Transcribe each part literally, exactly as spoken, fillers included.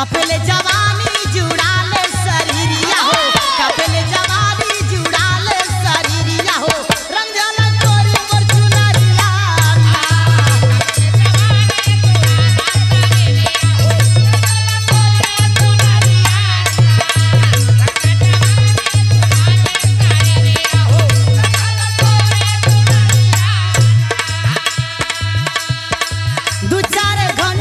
कपले जवानी जुड़ा ले शरीरिया हो, कपले जवानी जुड़ा ले शरीरिया हो, रंजन कोरी मोर चुनरिया हो। दू चार घंटा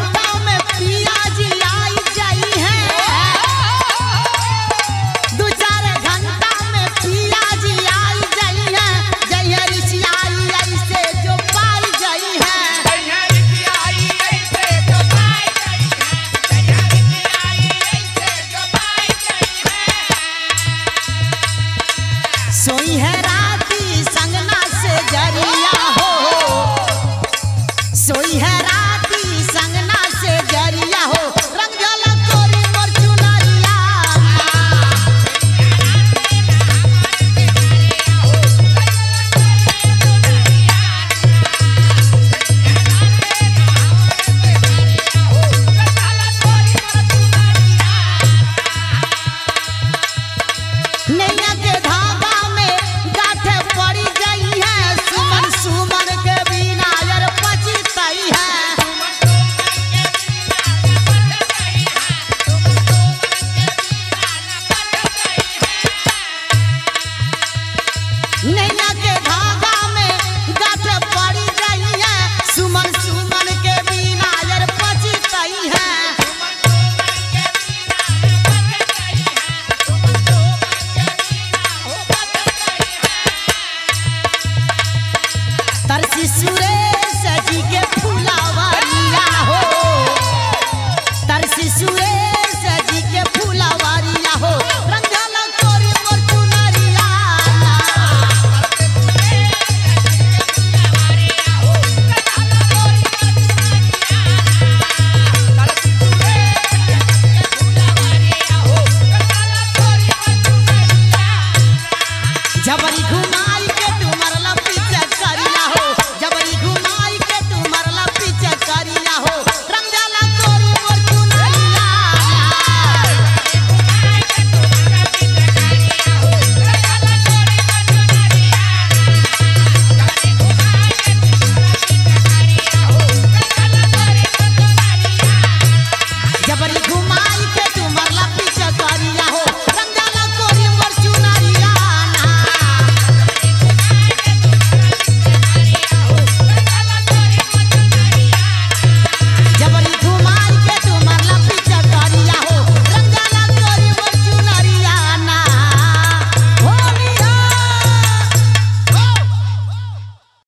सोई है राती संगना से जरिया हो, सोई है राती।